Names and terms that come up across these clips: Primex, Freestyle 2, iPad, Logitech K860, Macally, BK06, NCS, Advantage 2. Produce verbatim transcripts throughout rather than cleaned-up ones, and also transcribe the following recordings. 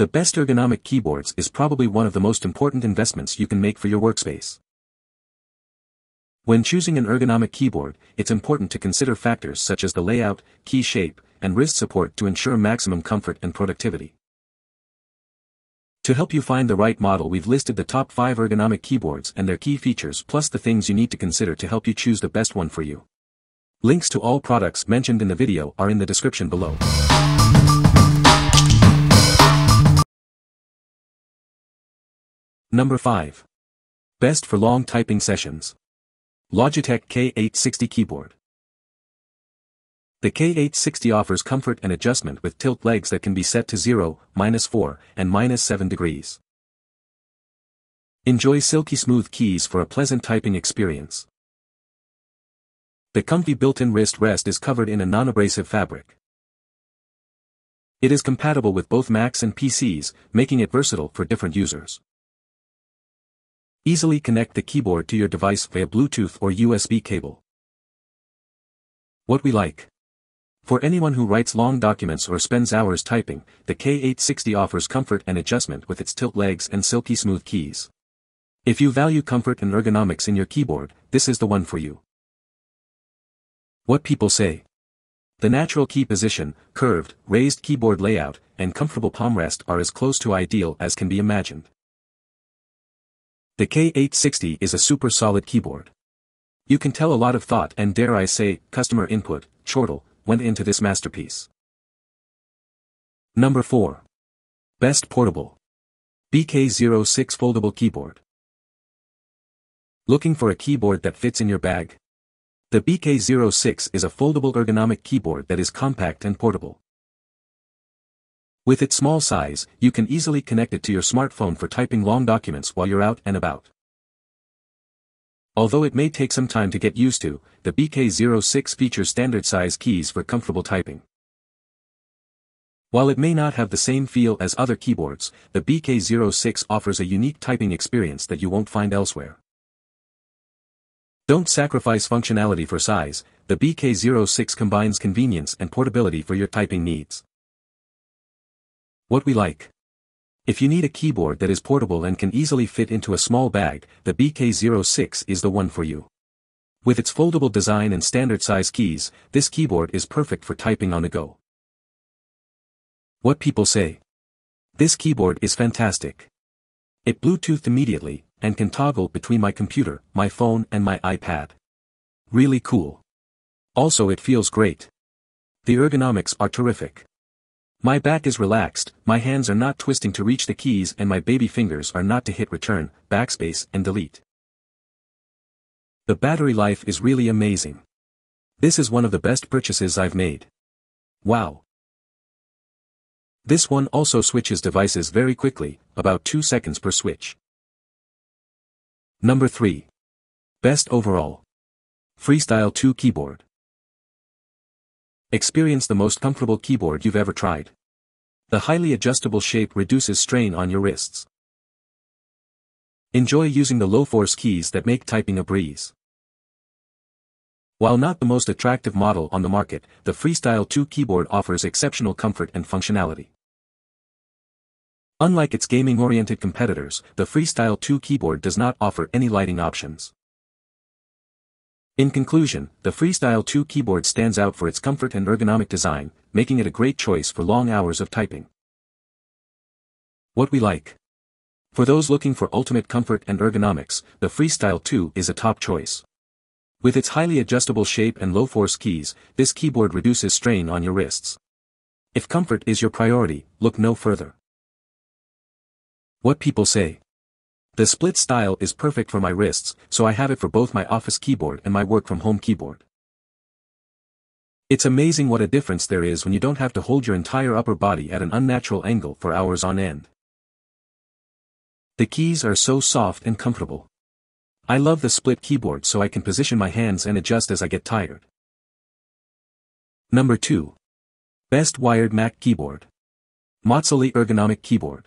The best ergonomic keyboards is probably one of the most important investments you can make for your workspace. When choosing an ergonomic keyboard, it's important to consider factors such as the layout, key shape, and wrist support to ensure maximum comfort and productivity. To help you find the right model, we've listed the top five ergonomic keyboards and their key features, plus the things you need to consider to help you choose the best one for you. Links to all products mentioned in the video are in the description below. Number five. Best for long typing sessions. Logitech K eight sixty keyboard. The K eight sixty offers comfort and adjustment with tilt legs that can be set to zero, minus four, and minus seven degrees. Enjoy silky smooth keys for a pleasant typing experience. The comfy built-in wrist rest is covered in a non-abrasive fabric. It is compatible with both Macs and P Cs, making it versatile for different users. Easily connect the keyboard to your device via Bluetooth or U S B cable. What we like. For anyone who writes long documents or spends hours typing, the K eight sixty offers comfort and adjustment with its tilt legs and silky smooth keys. If you value comfort and ergonomics in your keyboard, this is the one for you. What people say. The natural key position, curved, raised keyboard layout, and comfortable palm rest are as close to ideal as can be imagined. The K eight sixty is a super solid keyboard. You can tell a lot of thought and, dare I say, customer input, chortle, went into this masterpiece. Number four. Best portable. B K zero six foldable keyboard. Looking for a keyboard that fits in your bag? The B K zero six is a foldable ergonomic keyboard that is compact and portable. With its small size, you can easily connect it to your smartphone for typing long documents while you're out and about. Although it may take some time to get used to, the B K zero six features standard size keys for comfortable typing. While it may not have the same feel as other keyboards, the B K zero six offers a unique typing experience that you won't find elsewhere. Don't sacrifice functionality for size. The B K zero six combines convenience and portability for your typing needs. What we like. If you need a keyboard that is portable and can easily fit into a small bag, the B K zero six is the one for you. With its foldable design and standard size keys, this keyboard is perfect for typing on the go. What people say. This keyboard is fantastic. It Bluetoothed immediately, and can toggle between my computer, my phone and my iPad. Really cool. Also it feels great. The ergonomics are terrific. My back is relaxed, my hands are not twisting to reach the keys and my baby fingers are not to hit return, backspace and delete. The battery life is really amazing. This is one of the best purchases I've made. Wow. This one also switches devices very quickly, about two seconds per switch. Number three. Best overall. Freestyle two keyboard. Experience the most comfortable keyboard you've ever tried. The highly adjustable shape reduces strain on your wrists. Enjoy using the low-force keys that make typing a breeze. While not the most attractive model on the market, the Freestyle two keyboard offers exceptional comfort and functionality. Unlike its gaming-oriented competitors, the Freestyle two keyboard does not offer any lighting options. In conclusion, the Freestyle two keyboard stands out for its comfort and ergonomic design, making it a great choice for long hours of typing. What we like. For those looking for ultimate comfort and ergonomics, the Freestyle two is a top choice. With its highly adjustable shape and low-force keys, this keyboard reduces strain on your wrists. If comfort is your priority, look no further. What people say. The split style is perfect for my wrists, so I have it for both my office keyboard and my work-from-home keyboard. It's amazing what a difference there is when you don't have to hold your entire upper body at an unnatural angle for hours on end. The keys are so soft and comfortable. I love the split keyboard so I can position my hands and adjust as I get tired. Number two. Best wired Mac keyboard. Macally ergonomic keyboard.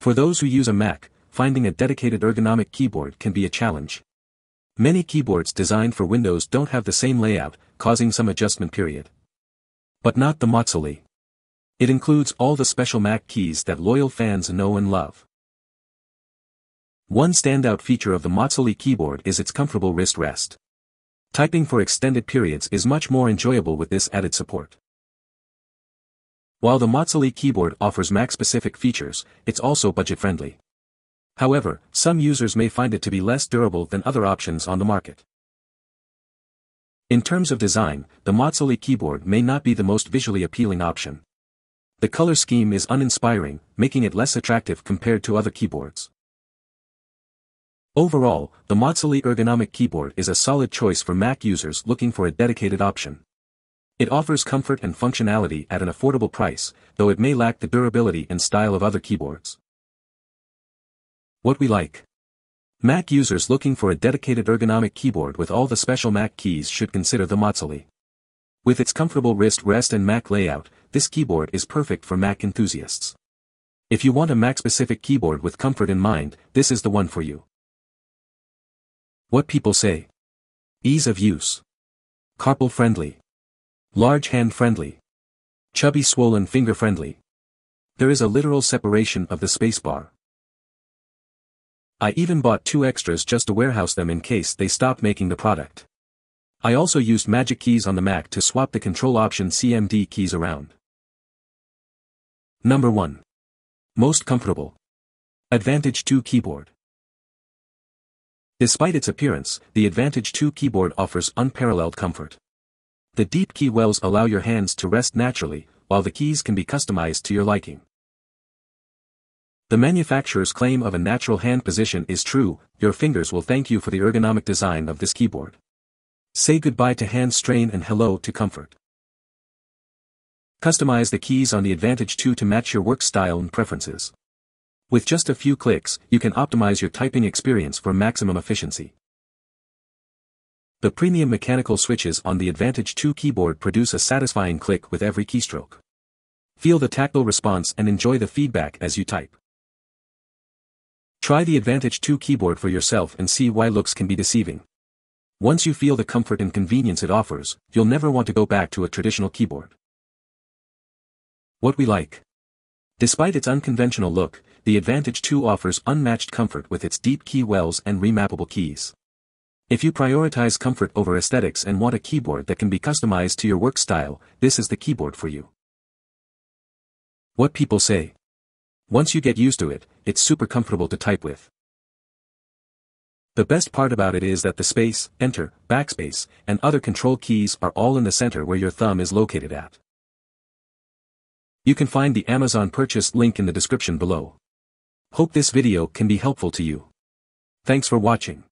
For those who use a Mac, finding a dedicated ergonomic keyboard can be a challenge. Many keyboards designed for Windows don't have the same layout, causing some adjustment period. But not the Macally. It includes all the special Mac keys that loyal fans know and love. One standout feature of the Macally keyboard is its comfortable wrist rest. Typing for extended periods is much more enjoyable with this added support. While the Macally keyboard offers Mac-specific features, it's also budget-friendly. However, some users may find it to be less durable than other options on the market. In terms of design, the Macally keyboard may not be the most visually appealing option. The color scheme is uninspiring, making it less attractive compared to other keyboards. Overall, the Macally ergonomic keyboard is a solid choice for Mac users looking for a dedicated option. It offers comfort and functionality at an affordable price, though it may lack the durability and style of other keyboards. What we like. Mac users looking for a dedicated ergonomic keyboard with all the special Mac keys should consider the Macally. With its comfortable wrist rest and Mac layout, this keyboard is perfect for Mac enthusiasts. If you want a Mac-specific keyboard with comfort in mind, this is the one for you. What people say. Ease of use. Carpal friendly. Large hand friendly. Chubby swollen finger friendly. There is a literal separation of the spacebar. I even bought two extras just to warehouse them in case they stop making the product. I also used magic keys on the Mac to swap the control option C M D keys around. Number one. Most comfortable. Advantage two keyboard. Despite its appearance, the Advantage two keyboard offers unparalleled comfort. The deep key wells allow your hands to rest naturally, while the keys can be customized to your liking. The manufacturer's claim of a natural hand position is true. Your fingers will thank you for the ergonomic design of this keyboard. Say goodbye to hand strain and hello to comfort. Customize the keys on the Advantage two to match your work style and preferences. With just a few clicks, you can optimize your typing experience for maximum efficiency. The premium mechanical switches on the Advantage two keyboard produce a satisfying click with every keystroke. Feel the tactile response and enjoy the feedback as you type. Try the Advantage two keyboard for yourself and see why looks can be deceiving. Once you feel the comfort and convenience it offers, you'll never want to go back to a traditional keyboard. What we like. Despite its unconventional look, the Advantage two offers unmatched comfort with its deep key wells and remappable keys. If you prioritize comfort over aesthetics and want a keyboard that can be customized to your work style, this is the keyboard for you. What people say. Once you get used to it, it's super comfortable to type with. The best part about it is that the space, enter, backspace, and other control keys are all in the center where your thumb is located at. You can find the Amazon purchase link in the description below. Hope this video can be helpful to you. Thanks for watching.